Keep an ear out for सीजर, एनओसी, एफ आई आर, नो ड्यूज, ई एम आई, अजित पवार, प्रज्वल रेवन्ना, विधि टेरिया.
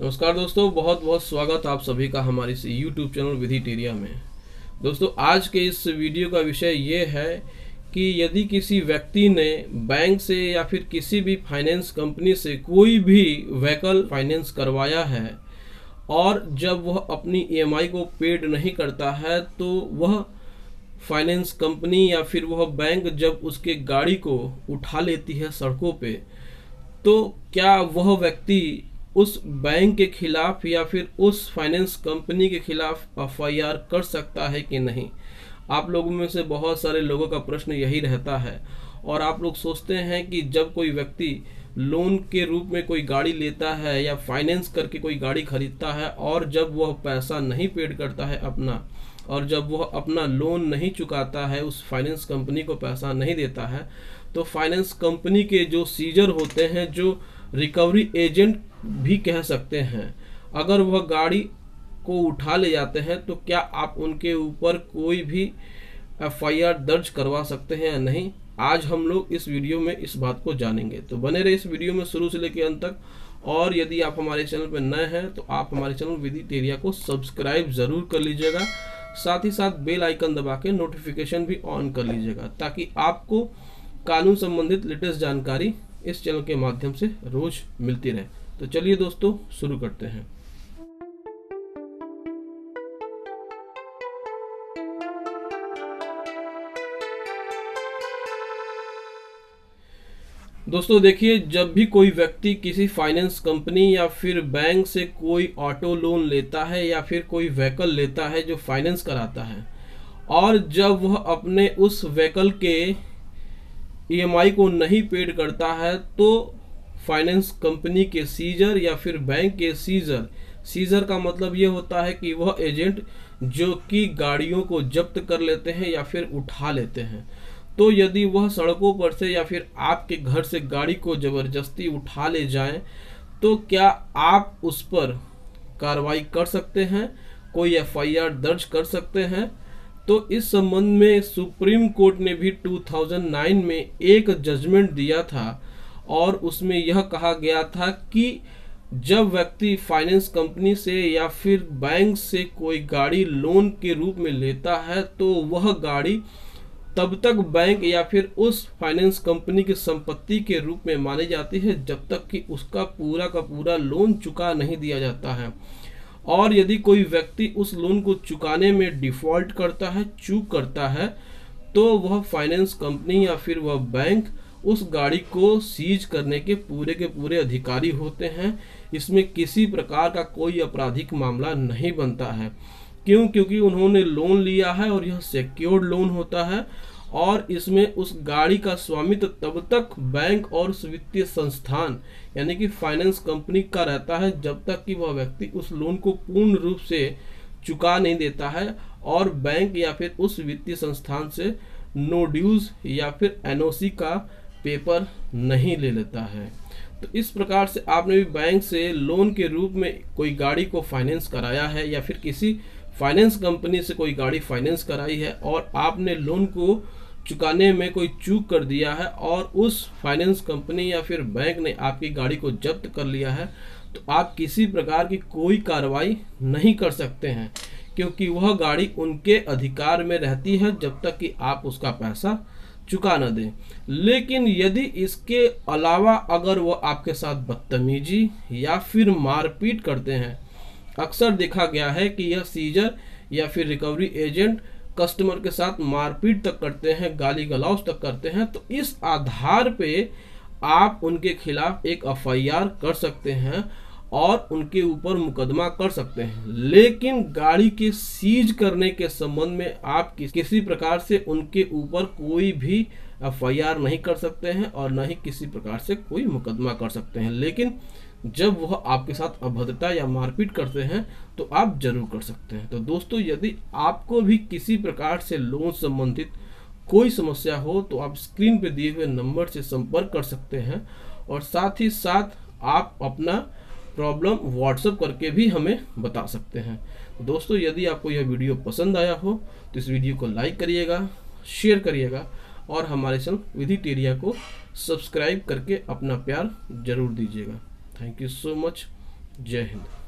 नमस्कार दोस्तों, बहुत बहुत स्वागत आप सभी का हमारे इस YouTube चैनल विधि टेरिया में। दोस्तों, आज के इस वीडियो का विषय ये है कि यदि किसी व्यक्ति ने बैंक से या फिर किसी भी फाइनेंस कंपनी से कोई भी व्हीकल फाइनेंस करवाया है और जब वह अपनी EMI को पेड नहीं करता है तो वह फाइनेंस कंपनी या फिर वह बैंक जब उसके गाड़ी को उठा लेती है सड़कों पे, तो क्या वह व्यक्ति उस बैंक के खिलाफ या फिर उस फाइनेंस कंपनी के खिलाफ FIR कर सकता है कि नहीं? आप लोगों में से बहुत सारे लोगों का प्रश्न यही रहता है और आप लोग सोचते हैं कि जब कोई व्यक्ति लोन के रूप में कोई गाड़ी लेता है या फाइनेंस करके कोई गाड़ी खरीदता है और जब वह पैसा नहीं पेड करता है अपना और जब वह अपना लोन नहीं चुकाता है, उस फाइनेंस कंपनी को पैसा नहीं देता है, तो फाइनेंस कंपनी के जो सीजर होते हैं, जो रिकवरी एजेंट भी कह सकते हैं, अगर वह गाड़ी को उठा ले जाते हैं तो क्या आप उनके ऊपर कोई भी FIR दर्ज करवा सकते हैं या नहीं? आज हम लोग इस वीडियो में इस बात को जानेंगे, तो बने रहे इस वीडियो में शुरू से लेकर अंत तक। और यदि आप हमारे चैनल पर नए हैं तो आप हमारे चैनल विधि टेरिया को सब्सक्राइब ज़रूर कर लीजिएगा, साथ ही साथ बेल आइकन दबा के नोटिफिकेशन भी ऑन कर लीजिएगा ताकि आपको कानून संबंधित लेटेस्ट जानकारी इस चैनल के माध्यम से रोज मिलती रहे। तो चलिए दोस्तों, शुरू करते हैं। दोस्तों देखिए, जब भी कोई व्यक्ति किसी फाइनेंस कंपनी या फिर बैंक से कोई ऑटो लोन लेता है या फिर कोई व्हीकल लेता है जो फाइनेंस कराता है और जब वह अपने उस व्हीकल के EMI को नहीं पेड करता है तो फाइनेंस कंपनी के सीजर या फिर बैंक के सीजर का मतलब ये होता है कि वह एजेंट जो कि गाड़ियों को जब्त कर लेते हैं या फिर उठा लेते हैं, तो यदि वह सड़कों पर से या फिर आपके घर से गाड़ी को ज़बरदस्ती उठा ले जाएं तो क्या आप उस पर कार्रवाई कर सकते हैं, कोई FIR दर्ज कर सकते हैं? तो इस संबंध में सुप्रीम कोर्ट ने भी 2009 में एक जजमेंट दिया था और उसमें यह कहा गया था कि जब व्यक्ति फाइनेंस कंपनी से या फिर बैंक से कोई गाड़ी लोन के रूप में लेता है तो वह गाड़ी तब तक बैंक या फिर उस फाइनेंस कंपनी की संपत्ति के रूप में मानी जाती है जब तक कि उसका पूरा का पूरा लोन चुका नहीं दिया जाता है। और यदि कोई व्यक्ति उस लोन को चुकाने में डिफ़ॉल्ट करता है, चूक करता है, तो वह फाइनेंस कंपनी या फिर वह बैंक उस गाड़ी को सीज करने के पूरे अधिकारी होते हैं। इसमें किसी प्रकार का कोई आपराधिक मामला नहीं बनता है। क्यों? क्योंकि उन्होंने लोन लिया है और यह सिक्योर्ड लोन होता है और इसमें उस गाड़ी का स्वामित्व तब तक बैंक और उस वित्तीय संस्थान यानी कि फाइनेंस कंपनी का रहता है जब तक कि वह व्यक्ति उस लोन को पूर्ण रूप से चुका नहीं देता है और बैंक या फिर उस वित्तीय संस्थान से नो ड्यूज या फिर NOC का पेपर नहीं ले लेता है। तो इस प्रकार से आपने भी बैंक से लोन के रूप में कोई गाड़ी को फाइनेंस कराया है या फिर किसी फाइनेंस कंपनी से कोई गाड़ी फाइनेंस कराई है और आपने लोन को चुकाने में कोई चूक कर दिया है और उस फाइनेंस कंपनी या फिर बैंक ने आपकी गाड़ी को जब्त कर लिया है, तो आप किसी प्रकार की कोई कार्रवाई नहीं कर सकते हैं क्योंकि वह गाड़ी उनके अधिकार में रहती है जब तक कि आप उसका पैसा चुका न दें। लेकिन यदि इसके अलावा अगर वह आपके साथ बदतमीजी या फिर मारपीट करते हैं, अक्सर देखा गया है कि यह सीजर या फिर रिकवरी एजेंट कस्टमर के साथ मारपीट तक करते हैं, गाली गलौज तक करते हैं, तो इस आधार पे आप उनके खिलाफ एक FIR कर सकते हैं और उनके ऊपर मुकदमा कर सकते हैं। लेकिन गाड़ी के सीज करने के संबंध में आप किसी प्रकार से उनके ऊपर कोई भी FIR नहीं कर सकते हैं और ना ही किसी प्रकार से कोई मुकदमा कर सकते हैं। लेकिन जब वह आपके साथ अभद्रता या मारपीट करते हैं तो आप जरूर कर सकते हैं। तो दोस्तों, यदि आपको भी किसी प्रकार से लोन संबंधित कोई समस्या हो तो आप स्क्रीन पे दिए हुए नंबर से संपर्क कर सकते हैं और साथ ही साथ आप अपना प्रॉब्लम व्हाट्सएप करके भी हमें बता सकते हैं। दोस्तों, यदि आपको यह वीडियो पसंद आया हो तो इस वीडियो को लाइक करिएगा, शेयर करिएगा और हमारे चैनल विधि टेरिया को सब्सक्राइब करके अपना प्यार जरूर दीजिएगा। Thank you so much. जय हिंद।